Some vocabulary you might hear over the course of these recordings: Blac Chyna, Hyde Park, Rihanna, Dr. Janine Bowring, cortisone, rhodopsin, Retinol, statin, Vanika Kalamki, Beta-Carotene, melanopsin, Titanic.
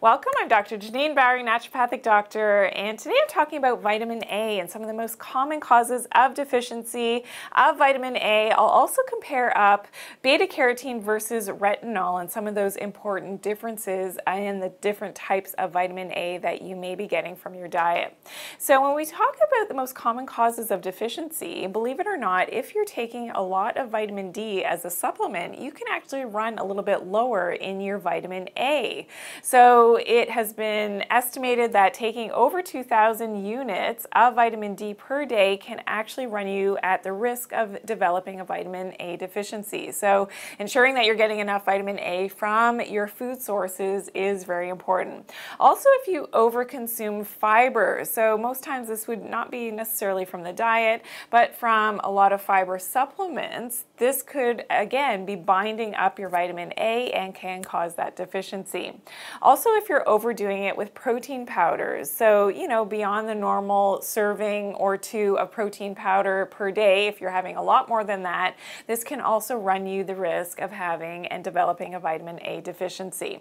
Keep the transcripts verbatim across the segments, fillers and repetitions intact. Welcome, I'm Doctor Janine Bowring, naturopathic doctor, and today I'm talking about vitamin A and some of the most common causes of deficiency of vitamin A. I'll also compare up beta-carotene versus retinol and some of those important differences in the different types of vitamin A that you may be getting from your diet. So when we talk about the most common causes of deficiency, believe it or not, if you're taking a lot of vitamin D as a supplement, you can actually run a little bit lower in your vitamin A. So it has been estimated that taking over two thousand units of vitamin D per day can actually run you at the risk of developing a vitamin A deficiency. So ensuring that you're getting enough vitamin A from your food sources is very important. Also, if you overconsume fiber, so most times this would not be necessarily from the diet, but from a lot of fiber supplements, this could again be binding up your vitamin A and can cause that deficiency. Also, if you're overdoing it with protein powders, so you know, beyond the normal serving or two of protein powder per day, if you're having a lot more than that, this can also run you the risk of having and developing a vitamin A deficiency.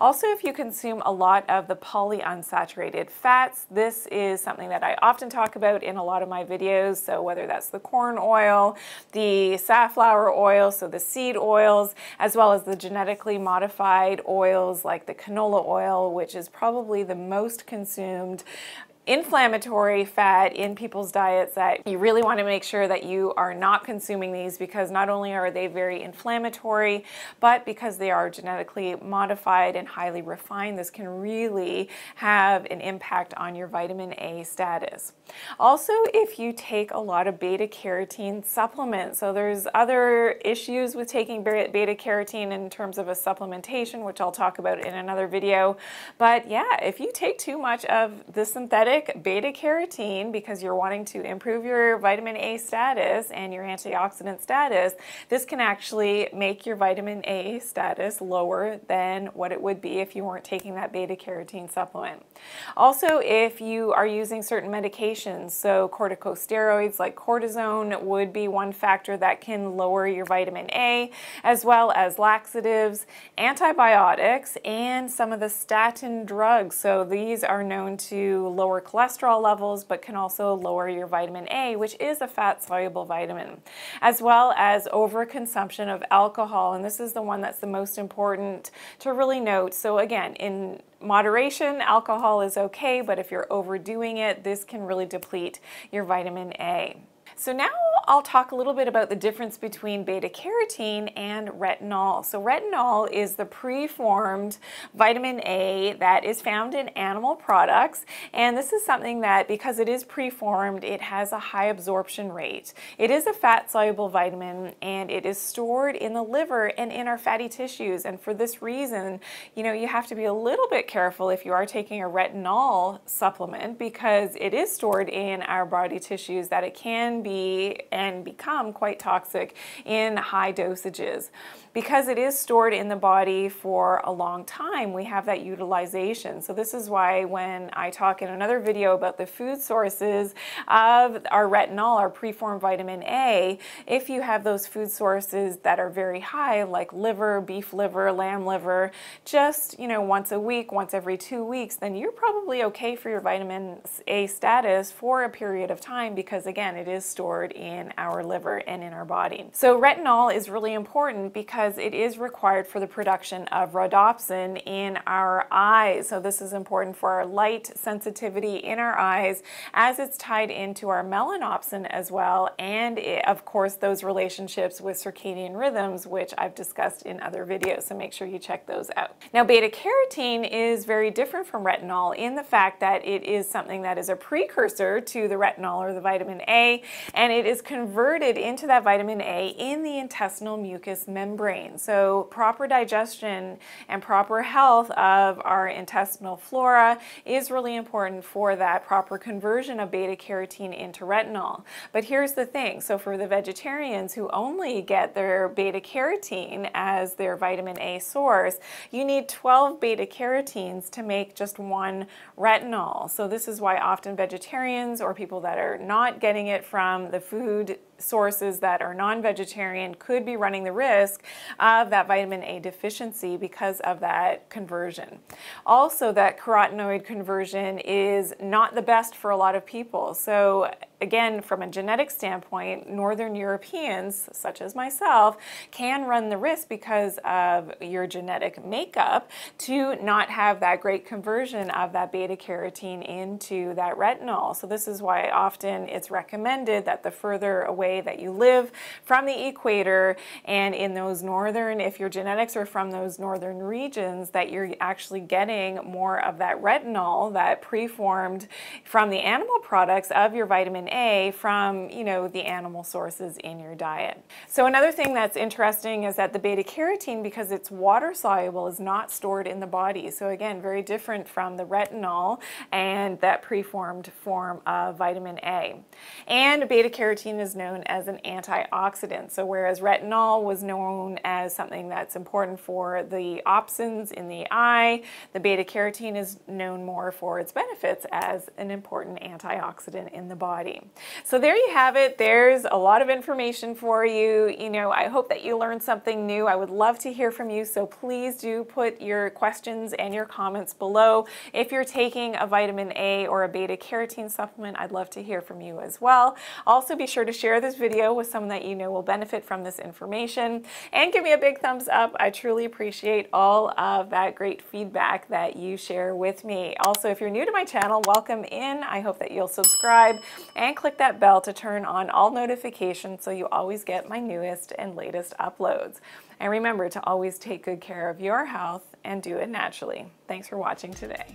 Also, if you consume a lot of the polyunsaturated fats, this is something that I often talk about in a lot of my videos, so whether that's the corn oil, the safflower oil, so the seed oils, as well as the genetically modified oils like the canola oil, which is probably the most consumed inflammatory fat in people's diets, that you really want to make sure that you are not consuming these, because not only are they very inflammatory, but because they are genetically modified and highly refined, this can really have an impact on your vitamin A status. Also, if you take a lot of beta-carotene supplements, so there's other issues with taking beta-carotene in terms of a supplementation, which I'll talk about in another video, but yeah, if you take too much of the synthetic beta-carotene because you're wanting to improve your vitamin A status and your antioxidant status, this can actually make your vitamin A status lower than what it would be if you weren't taking that beta-carotene supplement. Also, if you are using certain medications, so corticosteroids like cortisone would be one factor that can lower your vitamin A, as well as laxatives, antibiotics, and some of the statin drugs. So these are known to lower cholesterol levels, but can also lower your vitamin A, which is a fat-soluble vitamin, as well as overconsumption of alcohol. And this is the one that's the most important to really note. So again, in moderation, alcohol is okay, but if you're overdoing it, this can really deplete your vitamin A. So now I'll talk a little bit about the difference between beta-carotene and retinol. So retinol is the preformed vitamin A that is found in animal products, and this is something that, because it is preformed, it has a high absorption rate. It is a fat-soluble vitamin, and it is stored in the liver and in our fatty tissues, and for this reason, you know, you have to be a little bit careful if you are taking a retinol supplement, because it is stored in our body tissues, that it can be and become quite toxic in high dosages. Because it is stored in the body for a long time, we have that utilization. So this is why when I talk in another video about the food sources of our retinol, our preformed vitamin A, if you have those food sources that are very high, like liver, beef liver, lamb liver, just, you know, once a week, once every two weeks, then you're probably okay for your vitamin A status for a period of time, because again, it is stored in in our liver and in our body. So retinol is really important because it is required for the production of rhodopsin in our eyes. So this is important for our light sensitivity in our eyes, as it's tied into our melanopsin as well, and it, of course, those relationships with circadian rhythms, which I've discussed in other videos, so make sure you check those out. Now, beta-carotene is very different from retinol in the fact that it is something that is a precursor to the retinol or the vitamin A, and it is converted into that vitamin A in the intestinal mucous membrane. So proper digestion and proper health of our intestinal flora is really important for that proper conversion of beta-carotene into retinol. But here's the thing, so for the vegetarians who only get their beta-carotene as their vitamin A source, you need twelve beta-carotenes to make just one retinol. So this is why often vegetarians or people that are not getting it from the food sources that are non-vegetarian could be running the risk of that vitamin A deficiency because of that conversion. Also, that carotenoid conversion is not the best for a lot of people. So again, from a genetic standpoint, Northern Europeans, such as myself, can run the risk because of your genetic makeup to not have that great conversion of that beta-carotene into that retinol. So this is why often it's recommended that the further away that you live from the equator and in those northern, if your genetics are from those northern regions, that you're actually getting more of that retinol, that preformed from the animal products of your vitamin A A from, you know, the animal sources in your diet. So another thing that's interesting is that the beta-carotene, because it's water soluble, is not stored in the body. So again, very different from the retinol and that preformed form of vitamin A. And beta-carotene is known as an antioxidant. So whereas retinol was known as something that's important for the opsins in the eye, the beta-carotene is known more for its benefits as an important antioxidant in the body. So there you have it. There's a lot of information for you. You know, I hope that you learned something new. I would love to hear from you, so please do put your questions and your comments below. If you're taking a vitamin A or a beta-carotene supplement, I'd love to hear from you as well. Also, be sure to share this video with someone that you know will benefit from this information, and give me a big thumbs up. I truly appreciate all of that great feedback that you share with me. Also, if you're new to my channel, welcome in. I hope that you'll subscribe and And click that bell to turn on all notifications so you always get my newest and latest uploads. And remember to always take good care of your health and do it naturally. Thanks for watching today.